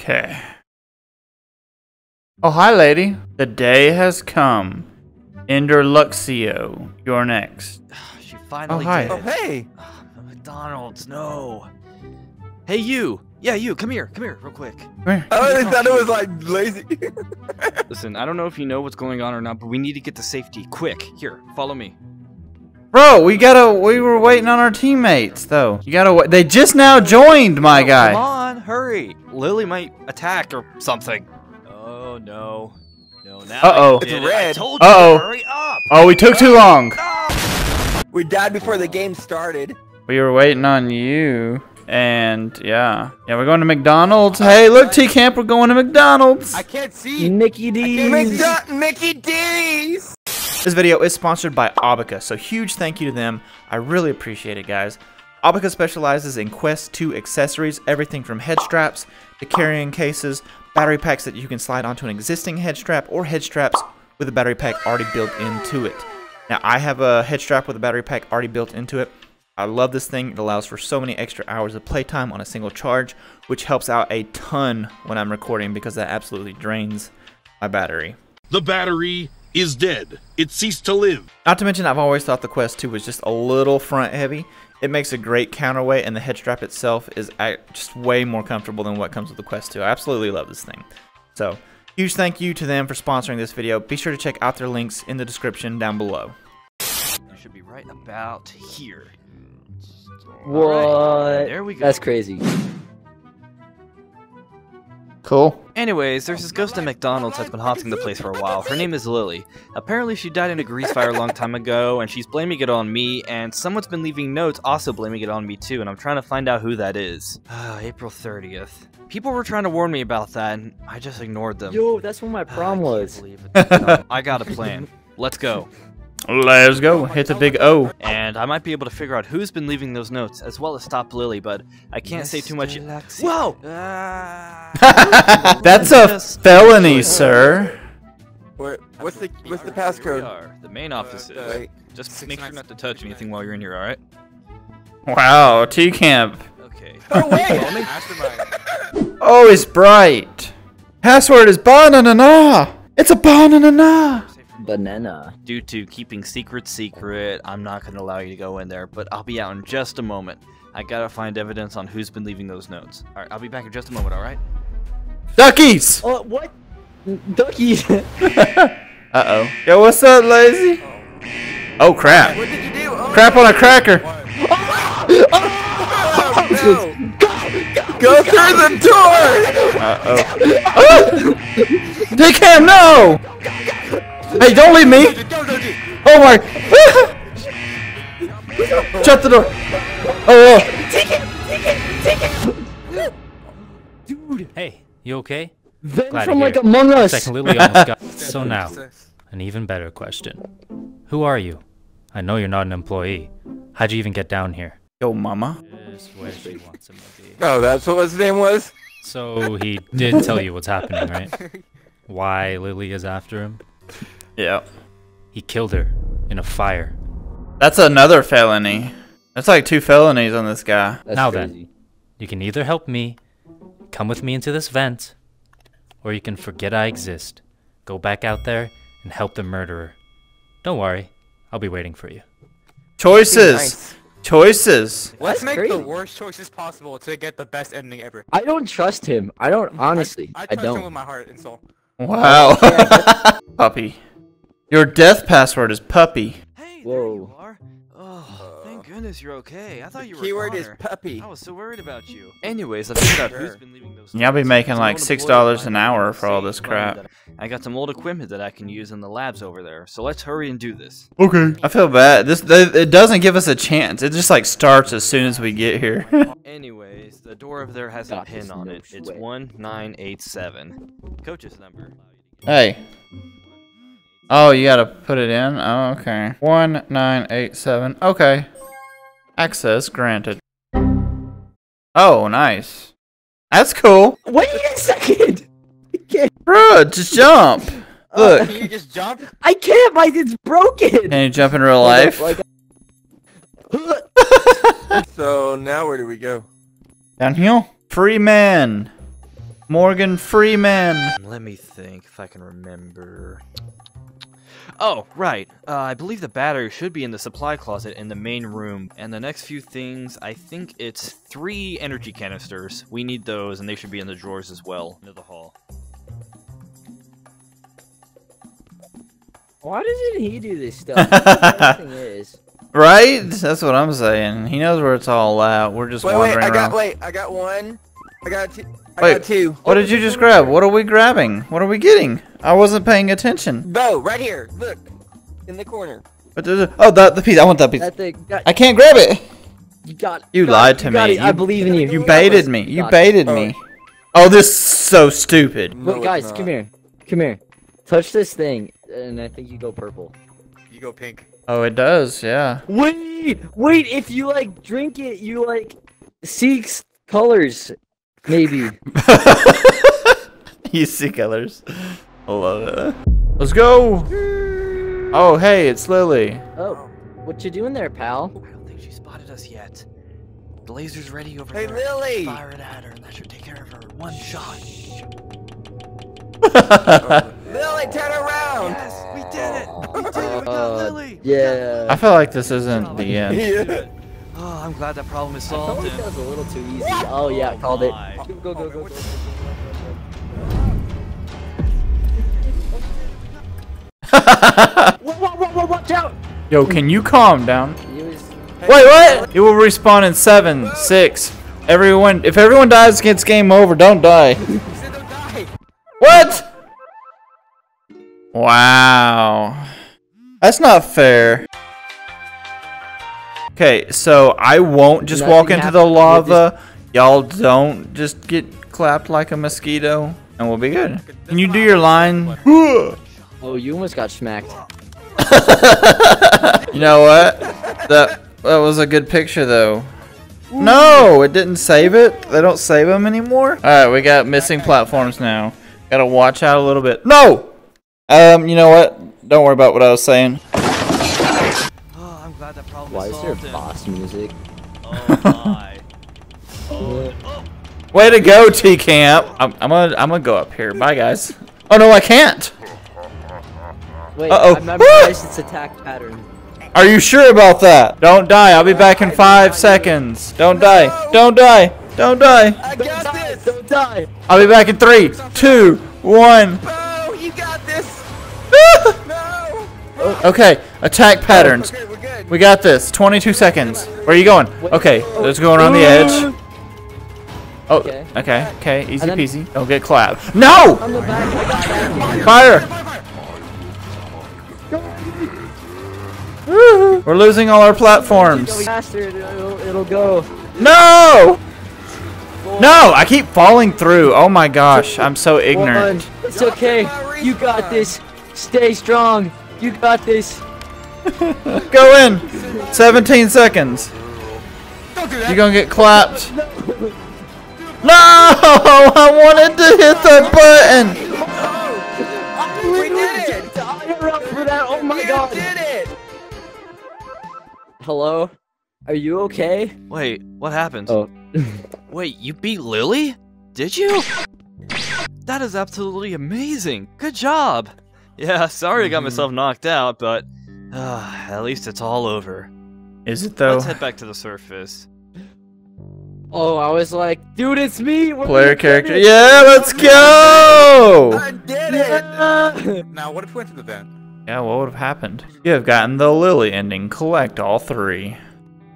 Okay. Oh, hi, lady. The day has come. Ender Luxio, you're next. She finally did. Oh, hey! McDonald's, no. Hey, you. Yeah, you. Come here, real quick. I thought it was, like, lazy. Listen, I don't know if you know what's going on or not, but we need to get to safety. Quick. Here, follow me. Bro, we were waiting on our teammates, though. They just now joined, my guy. Come on, hurry. Lily might attack or something. Oh, no. No, now it's red. I told you to hurry up. Oh, we took too long. No. We died before the game started. We were waiting on you. And yeah, we're going to McDonald's. Hey, look, T-Camp, we're going to McDonald's. I can't see Mickey D's. Mickey D's. This video is sponsored by AUBIKA, so huge thank you to them. I really appreciate it, guys. AUBIKA specializes in Quest 2 accessories, everything from head straps to carrying cases, battery packs that you can slide onto an existing head strap, or head straps with a battery pack already built into it. Now, I have a head strap with a battery pack already built into it. I love this thing. It allows for so many extra hours of playtime on a single charge, which helps out a ton when I'm recording because that absolutely drains my battery. The battery is dead. It ceased to live. Not to mention, I've always thought the Quest 2 was just a little front heavy. It makes a great counterweight, and the head strap itself is just way more comfortable than what comes with the Quest 2. I absolutely love this thing. So, huge thank you to them for sponsoring this video. Be sure to check out their links in the description down below. You should be right about here. What? Right. There we go. That's crazy. Cool. Anyways, there's this ghost at McDonald's that's been haunting the place for a while. Her name is Lily. Apparently she died in a grease fire a long time ago, and she's blaming it on me, and someone's been leaving notes also blaming it on me too, and I'm trying to find out who that is. April 30th. People were trying to warn me about that, and I just ignored them. Yo, that's when my prom was. I got a plan. Let's go. Let's go. Hit the big O. And I might be able to figure out who's been leaving those notes, as well as stop Lily, but I can't say too much. Whoa! That's a felony, sir. What's the passcode? The main office is. Just make sure not to touch anything while you're in here, alright? Wow, T-Camp. Okay. Oh, wait! Oh, it's bright. Password is banana. It's a banana. Banana. Due to keeping secret, I'm not going to allow you to go in there, but I'll be out in just a moment. I gotta find evidence on who's been leaving those notes. Alright, I'll be back in just a moment, alright? Duckies! Oh, what? Duckies! Uh-oh. Yo, what's up, Lazy? Oh, crap. What did you do? Oh, crap on a cracker! Oh, no. Go through the door! Uh-oh. Oh! Take him, no! Hey, don't leave me! Oh my! Shut the door! Oh! Take it! Dude! Hey, you okay? Then from like Among Us. Second Lily almost got. So now, an even better question: who are you? I know you're not an employee. How'd you even get down here? Yo, mama. Oh, that's what his name was. So he did tell you what's happening, right? Why Lily is after him? Yeah. He killed her in a fire. That's another felony. That's like 2 felonies on this guy. That's now crazy. Then, you can either help me, come with me into this vent, or you can forget I exist, go back out there, and help the murderer. Don't worry, I'll be waiting for you. Choices! Nice. Choices! Let's make the worst choices possible to get the best ending ever. I don't trust him. I don't, honestly. I trust him with my heart and soul. Wow. Puppy. Your death password is puppy. Hey, there you are. Oh, thank goodness you're okay. I thought you were keyword is puppy. I was so worried about you. Anyways, I figured out who's been leaving those. Yeah, I'll be making like $6 an hour for all this crap. I got some old equipment that I can use in the labs over there, so let's hurry and do this. Okay. I feel bad. It doesn't give us a chance. It just like starts as soon as we get here. Anyways, the door over there has a pin on it. It's 1987. Coach's number. Hey. Oh, you gotta put it in? Oh, okay. 1987. Okay. Access granted. Oh, nice. That's cool. Wait a second! Bro, just jump! Look. Can you just jump? I can't! My it's broken! Can you jump in real life? So, now where do we go? Down here? Free man! Morgan Freeman. Let me think if I can remember. Oh, right. I believe the battery should be in the supply closet in the main room. And the next few things, I think it's 3 energy canisters. We need those, and they should be in the drawers as well, into the hall. Why doesn't he do this stuff? Everything is. Right? That's what I'm saying. He knows where it's all at. We're just wandering around. I got one. I got two. What did you just grab? What are we grabbing? What are we getting? I wasn't paying attention. Bo, right here. Look. In the corner. Oh, the piece. I want that piece. I can't grab it. You lied to me. I believe in you. You baited me. You baited me. Oh, this is so stupid. No, wait, guys, come here. Come here. Touch this thing, and I think you go purple. You go pink. Oh, it does, yeah. Wait, if you, like, drink it, you, like, seek colors, maybe. You see colors. I love it. Let's go! Oh, hey, it's Lily. Oh, what you doing there, pal? I don't think she spotted us yet. The laser's ready over there. Hey, Lily! Fire it at her, and that should take care of her. One shot. Lily, turn around! Yes, we did it! We did it! We got Lily! Yeah. I feel like this isn't the end. Yeah. Oh, I'm glad that problem is solved. That was a little too easy. What? Oh, yeah, called it. Go, go, go. Whoa, watch out! Yo, can you calm down? Wait, what? It will respawn in 7, 6. Everyone, if everyone dies, it's game over. Don't die. What? Wow. That's not fair. Okay, so I won't just walk into the lava. Y'all don't just get clapped like a mosquito, and we'll be good. Can you do your line? Oh, you almost got smacked. You know what? That was a good picture, though. No, it didn't save it. They don't save them anymore. All right, we got missing platforms now. Gotta watch out a little bit. No! You know what? Don't worry about what I was saying. Oh, I'm glad that problem is solved. Why is there boss music? Oh my. Oh. Oh. Way to go, T-Camp! I'm gonna go up here. Bye, guys. Oh no, I can't! Wait, I memorized its attack pattern. Are you sure about that? Don't die, I'll be back in 5 seconds. Don't die, don't die, don't die! I got this! Don't die! I'll be back in 3, 2, 1. Oh, you got this. No. Okay, attack patterns. Okay, we're good. We got this. 22 seconds. Where are you going? Okay, let's go around the edge. Oh, okay, easy peasy. Don't get clapped. No! Fire! We're losing all our platforms. It'll go. No! No, I keep falling through. Oh my gosh, I'm so ignorant. It's okay. You got this. Stay strong. You got this. Go in. 17 seconds. You're gonna get clapped. No, I wanted to hit that button. We did it. Oh my god. We did it. Hello? Are you okay? Wait, what happened? Oh. Wait, you beat Lily? Did you? That is absolutely amazing. Good job. Yeah, sorry I got myself knocked out, but at least it's all over. Is it though? Let's head back to the surface. Oh, I was like, dude, it's me. Player character. Yeah, let's go. I did it. Now, what if we went to the vent? Yeah, what would have happened? You have gotten the Lily ending. Collect all 3.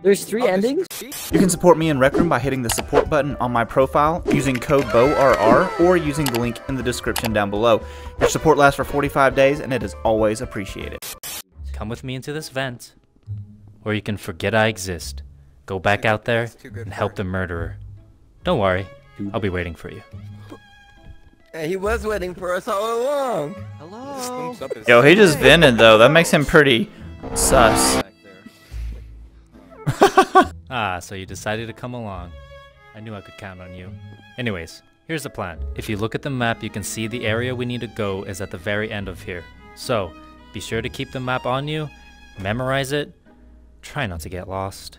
There's 3 endings? You can support me in Rec Room by hitting the support button on my profile, using code BOWRR, or using the link in the description down below. Your support lasts for 45 days, and it is always appreciated. Come with me into this vent, or you can forget I exist. Go back out there and help the murderer. Don't worry, I'll be waiting for you. Hey, he was waiting for us all along. Hello. Yo, he just vented though. That makes him pretty sus. Ah, so you decided to come along. I knew I could count on you. Anyways, here's the plan. If you look at the map, you can see the area we need to go is at the very end of here. So, be sure to keep the map on you, memorize it, try not to get lost.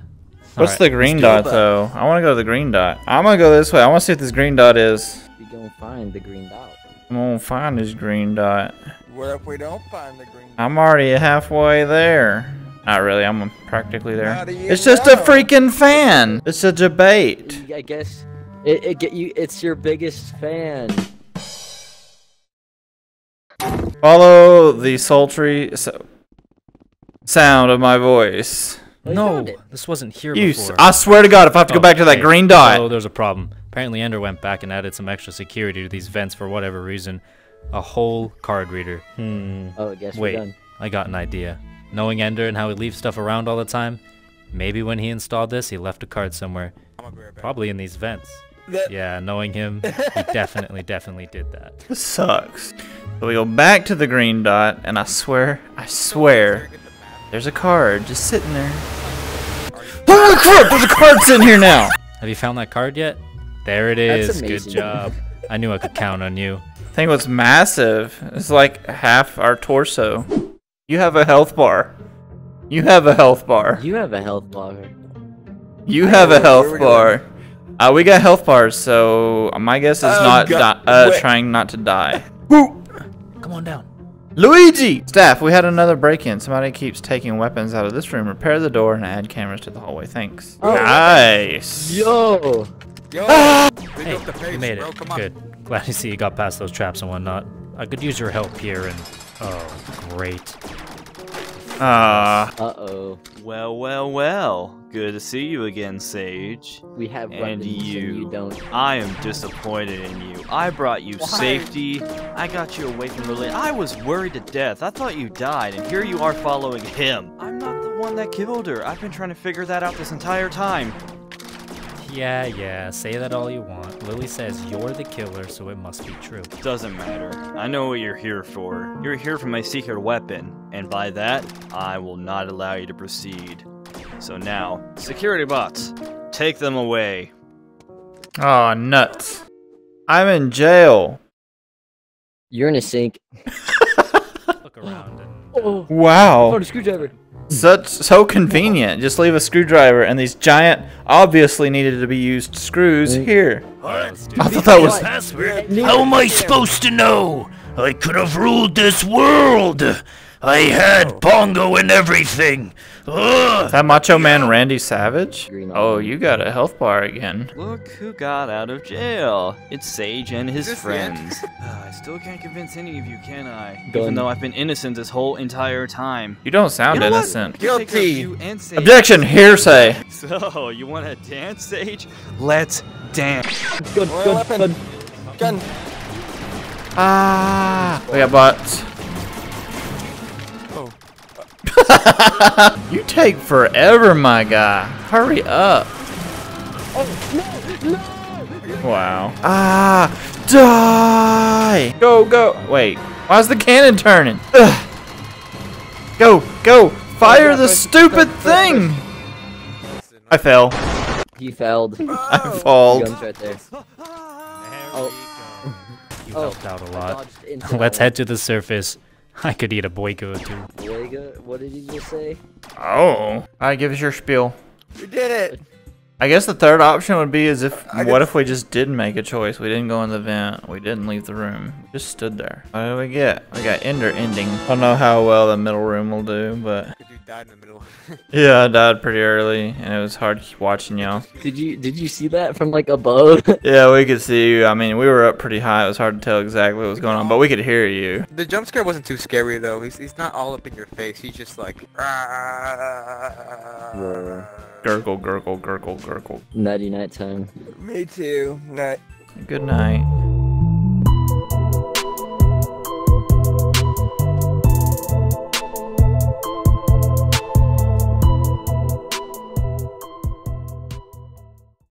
What's the green dot, though? I want to go to the green dot. I'm going to go this way. I want to see what this green dot is. You going to find the green dot. I'm going to find this green dot. What if we don't find the green dot? I'm already halfway there. Not really. I'm practically there. It's just a freaking fan. It's a debate. I guess it's your biggest fan. Follow the sultry sound of my voice. No, this wasn't here before. I swear to God, if I have to go back to that green dot. Oh, there's a problem. Apparently, Ender went back and added some extra security to these vents for whatever reason. A whole card reader. Hmm. Oh, I guess we're done. Wait, I got an idea. Knowing Ender and how he leaves stuff around all the time, maybe when he installed this, he left a card somewhere. Probably in these vents. Yeah, knowing him, he definitely did that. This sucks. So we go back to the green dot, and I swear, there's a card just sitting there. Holy crap, there's a card sitting here now! Have you found that card yet? There it is, good job. I knew I could count on you. I think what's massive is like half our torso. You have a health bar. You have a health bar. You have a health bar. You have a health bar. We got health bars, so my guess is trying not to die. Come on down. Luigi! Staff, we had another break-in. Somebody keeps taking weapons out of this room. Repair the door and add cameras to the hallway. Thanks. Oh, nice. Yo. Yo. Ah. Hey, you made it. Good. Glad to see you got past those traps and whatnot. I could use your help here and... Oh, great. Uh-oh. Well, well, well. Good to see you again, Sage. We have weapons and you don't. I am disappointed in you. I brought you safety. I got you away from Lily. I was worried to death. I thought you died, and here you are following him. I'm not the one that killed her. I've been trying to figure that out this entire time. Yeah, yeah, say that all you want. Lily says you're the killer, so it must be true. Doesn't matter. I know what you're here for. You're here for my secret weapon, and by that, I will not allow you to proceed. So now, security bots, take them away. Aw, nuts. I'm in jail. You're in a sink. Look around. Oh. Wow. I found a screwdriver. So convenient. Just leave a screwdriver and these giant, obviously needed to be used screws here. I thought that was password. How am I supposed to know? I could have ruled this world. I had Bongo and everything. Is that Macho Man Randy Savage? Oh, you got a health bar again. Look who got out of jail. It's Sage and his friends. I still can't convince any of you, can I? Done. Even though I've been innocent this whole entire time. You don't sound innocent. Guilty. Objection, hearsay. So, you want to dance, Sage? Let's dance. Gun. Ah, we got bots. You take forever, my guy. Hurry up. Oh, no, no. Wow. Ah, die. Go, go. Wait, why's the cannon turning? Ugh. Go, go. Fire the stupid thing. I fell. He failed. I falled. Right there. You helped out a lot. Let's head to the surface. I could eat a boigo too. Boigo? What did you just say? Oh. Alright, give us your spiel. We did it! I guess the third option would be what if we just didn't make a choice? We didn't go in the vent. We didn't leave the room. We just stood there. What did we get? We got Ender ending. I don't know how well the middle room will do, but... You died in the middle. Yeah, I died pretty early, and it was hard watching y'all. Did you see that from, like, above? Yeah, we could see you. I mean, we were up pretty high. It was hard to tell exactly what was going on, but we could hear you. The jump scare wasn't too scary, though. He's not all up in your face. He's just like... Gurgle, gurgle, gurgle, gurgle. Nighty night time. Me too. Night. Good night.